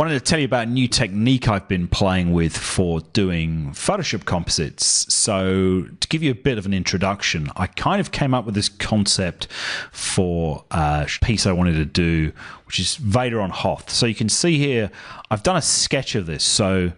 Wanted to tell you about a new technique I've been playing with for doing Photoshop composites. So to give you a bit of an introduction, I kind of came up with this concept for a piece I wanted to do, which is Vader on Hoth. So you can see here, I've done a sketch of this. So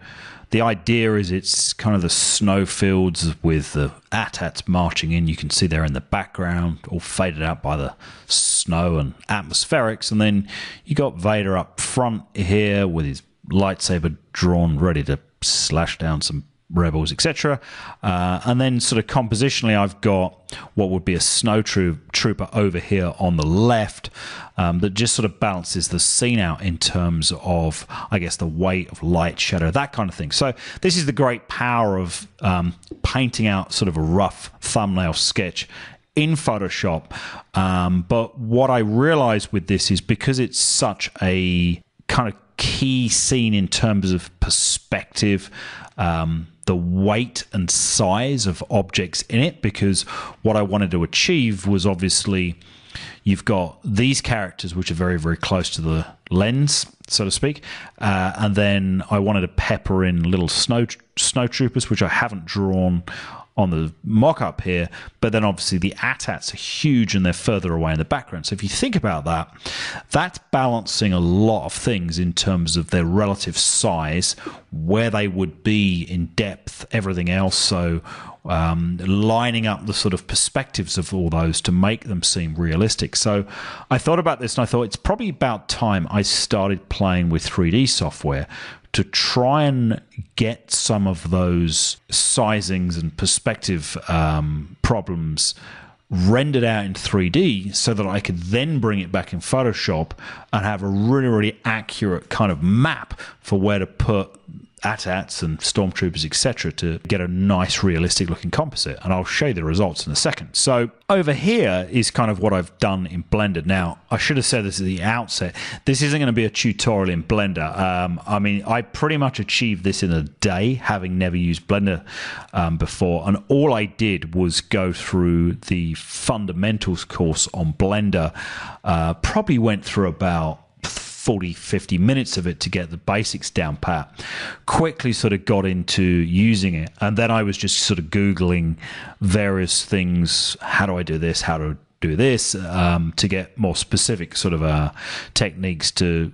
the idea is it's kind of the snow fields with the AT-ATs marching in. You can see they're in the background, all faded out by the snow and atmospherics. And then you got Vader up front here with his lightsaber drawn, ready to slash down some rebels, etc. And then sort of compositionally, I've got what would be a snow trooper over here on the left that just sort of balances the scene out in terms of, I guess, the weight of light, shadow, that kind of thing. So this is the great power of painting out sort of a rough thumbnail sketch in Photoshop. But what I realized with this is, because it's such a kind of key scene in terms of perspective, the weight and size of objects in it, because what I wanted to achieve was, obviously, you've got these characters which are very, very close to the lens, so to speak, and then I wanted to pepper in little snow troopers, which I haven't drawn on the mock-up here, but then obviously the AT-ATs are huge and they're further away in the background. So if you think about that, that's balancing a lot of things in terms of their relative size, where they would be in depth, everything else. So lining up the sort of perspectives of all those to make them seem realistic. So I thought about this and I thought it's probably about time I started playing with 3D software to try and get some of those sizings and perspective problems rendered out in 3D, so that I could then bring it back in Photoshop and have a really, really accurate kind of map for where to put AT-ATs and stormtroopers, etc., to get a nice realistic looking composite. And I'll show you the results in a second. So over here is kind of what I've done in Blender. Now, I should have said this at the outset, this isn't going to be a tutorial in Blender. I mean, I pretty much achieved this in a day, having never used Blender before, and all I did was go through the fundamentals course on Blender. Probably went through about 40-50 minutes of it to get the basics down pat. Quickly sort of got into using it, and then I was just sort of googling various things. How do I do this? How to do this? To get more specific sort of techniques to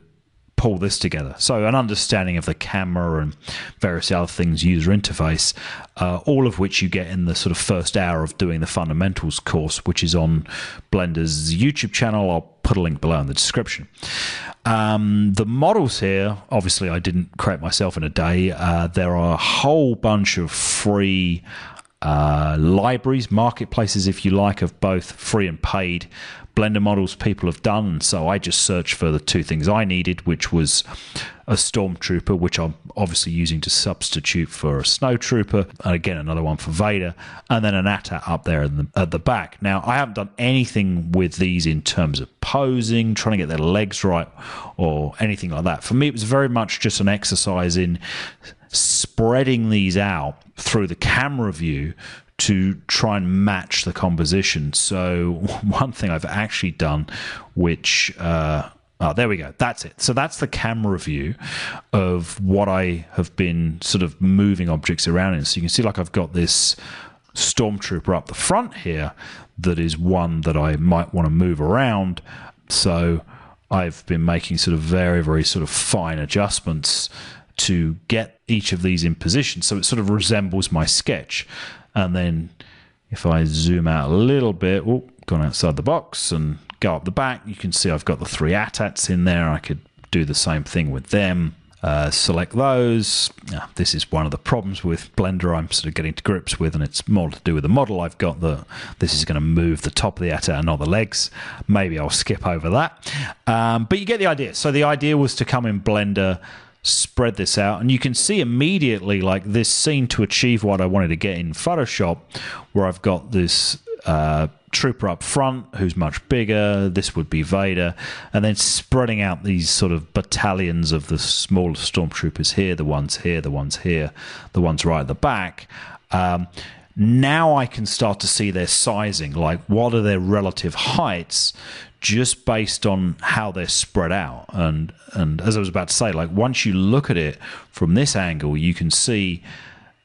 pull this together. So an understanding of the camera and various other things, user interface, all of which you get in the sort of first hour of doing the fundamentals course, which is on Blender's YouTube channel. I'll put a link below in the description. The models here, obviously I didn't create myself in a day. There are a whole bunch of free libraries, marketplaces, if you like, of both free and paid Blender models people have done. And so I just searched for the two things I needed, which was a stormtrooper, which I'm obviously using to substitute for a snow trooper, and again another one for Vader, and then an AT-AT up there at the back. Now, I haven't done anything with these in terms of posing, trying to get their legs right or anything like that. For me, it was very much just an exercise in spreading these out through the camera view to try and match the composition. So one thing I've actually done, which oh, there we go. That's it. So that's the camera view of what I have been sort of moving objects around in. So you can see, like, I've got this stormtrooper up the front here that is one that I might want to move around. So I've been making sort of very, very sort of fine adjustments to get each of these in position, so it sort of resembles my sketch. And then if I zoom out a little bit, oh, gone outside the box and go up the back, you can see I've got the three AT-ATs in there. I could do the same thing with them. Select those. Now, this is one of the problems with Blender I'm sort of getting to grips with, and it's more to do with the model I've got. This is going to move the top of the AT-AT and not the legs. Maybe I'll skip over that. But you get the idea. So the idea was to come in Blender, spread this out, and you can see immediately, like, this scene to achieve what I wanted to get in Photoshop, where I've got this trooper up front who's much bigger. This would be Vader, and then spreading out these sort of battalions of the smaller stormtroopers here, the ones here, the ones here, the ones right at the back. Now I can start to see their sizing, like what are their relative heights, just based on how they're spread out. And as I was about to say, like once you look at it from this angle, you can see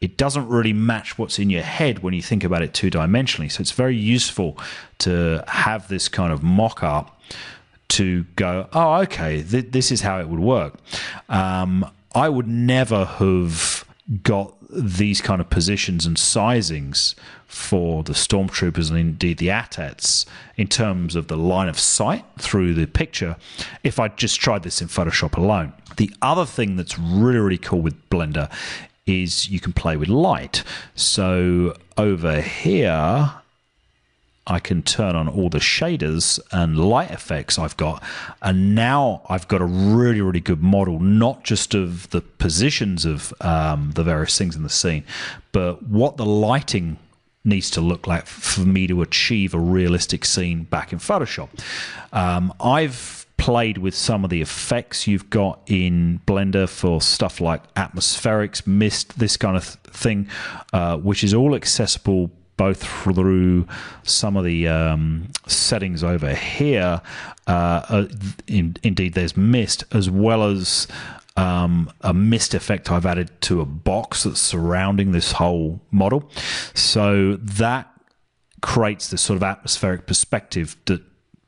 it doesn't really match what's in your head when you think about it two-dimensionally. So it's very useful to have this kind of mock-up to go, oh, okay, this is how it would work. I would never have got these kind of positions and sizings for the stormtroopers and indeed the AT-ATs in terms of the line of sight through the picture if I just tried this in Photoshop alone. The other thing that's really, really cool with Blender is you can play with light. So over here, I can turn on all the shaders and light effects I've got, and now I've got a really, really good model, not just of the positions of the various things in the scene, but what the lighting needs to look like for me to achieve a realistic scene back in Photoshop. I've played with some of the effects you've got in Blender for stuff like atmospherics, mist, this kind of thing, which is all accessible both through some of the settings over here. Indeed, there's mist, as well as a mist effect I've added to a box that's surrounding this whole model. So that creates this sort of atmospheric perspective that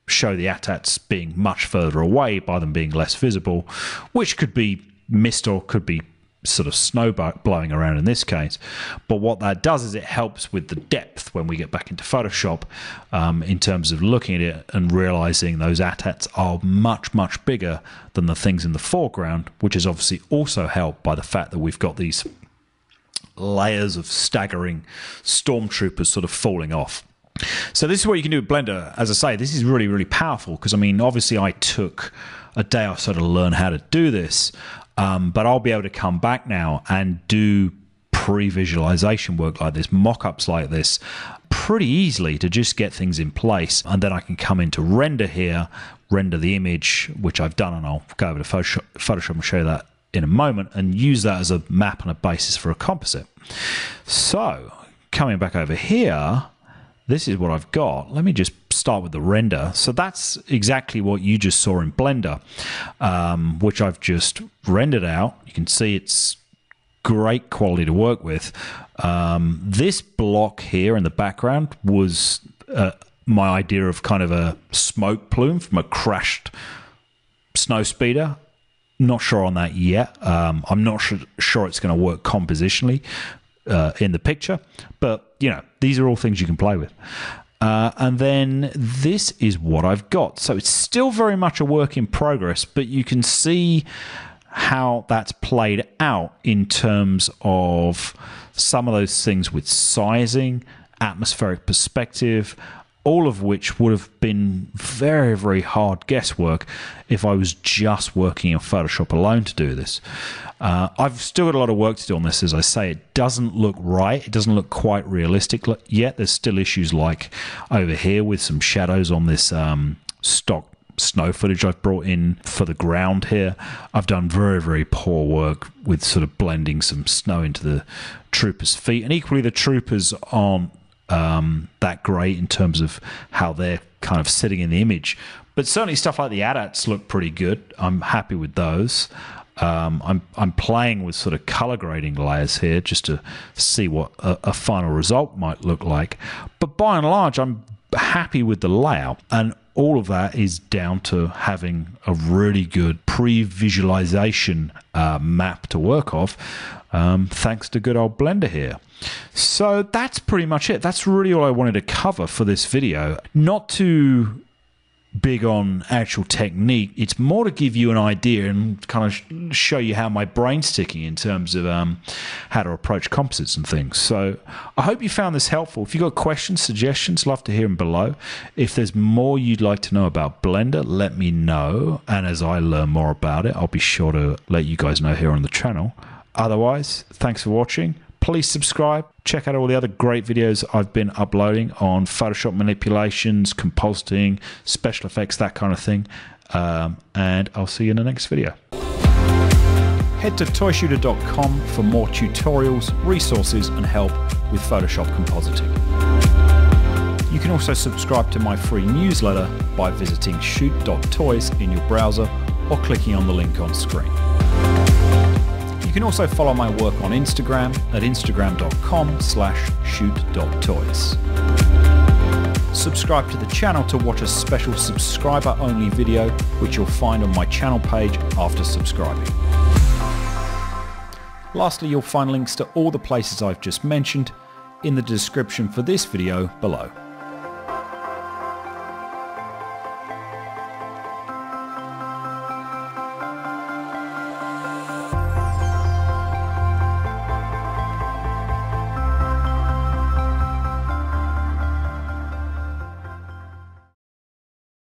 show the AT-ATs being much further away by them being less visible, which could be mist or could be sort of snow blowing around in this case. But what that does is it helps with the depth when we get back into Photoshop in terms of looking at it and realizing those AT-ATs are much, much bigger than the things in the foreground, which is obviously also helped by the fact that we've got these layers of staggering stormtroopers sort of falling off. So this is what you can do with Blender. As I say, this is really, really powerful because, I mean, obviously I took a day or so to learn how to do this, but I'll be able to come back now and do pre-visualization work like this, mock-ups like this, pretty easily to just get things in place. And then I can come into render here, render the image, which I've done, and I'll go over to Photoshop and show you that in a moment, and use that as a map and a basis for a composite. So coming back over here, this is what I've got. Let me just start with the render. So that's exactly what you just saw in Blender, which I've just rendered out. You can see it's great quality to work with. This block here in the background was my idea of kind of a smoke plume from a crashed snowspeeder. Not sure on that yet. I'm not sure it's going to work compositionally in the picture, but you know, these are all things you can play with. And then this is what I've got. So it's still very much a work in progress, but you can see how that's played out in terms of some of those things with sizing, atmospheric perspective, all of which would have been very, very hard guesswork if I was just working in Photoshop alone to do this. I've still got a lot of work to do on this, as I say. It doesn't look right. It doesn't look quite realistic yet. There's still issues like over here with some shadows on this stock snow footage I've brought in for the ground here. I've done very, very poor work with sort of blending some snow into the troopers' feet. And equally, the troopers aren't that great in terms of how they're kind of sitting in the image, but certainly stuff like the AT-ATs look pretty good. I'm happy with those. I'm playing with sort of color grading layers here just to see what a final result might look like, but by and large I'm happy with the layout, and all of that is down to having a really good pre-visualization map to work off, thanks to good old Blender here. So that's pretty much it. That's really all I wanted to cover for this video. Not too big on actual technique. It's more to give you an idea and kind of show you how my brain's ticking in terms of how to approach composites and things. So I hope you found this helpful. If you've got questions, suggestions, love to hear them below. If there's more you'd like to know about Blender, let me know. And as I learn more about it, I'll be sure to let you guys know here on the channel. Otherwise, thanks for watching. Please subscribe, check out all the other great videos I've been uploading on Photoshop manipulations, compositing, special effects, that kind of thing. And I'll see you in the next video. Head to toyshooter.com for more tutorials, resources, and help with Photoshop compositing. You can also subscribe to my free newsletter by visiting shoot.toys in your browser or clicking on the link on screen. You can also follow my work on Instagram at instagram.com/shoot.toys. Subscribe to the channel to watch a special subscriber-only video, which you'll find on my channel page after subscribing. Lastly, you'll find links to all the places I've just mentioned in the description for this video below.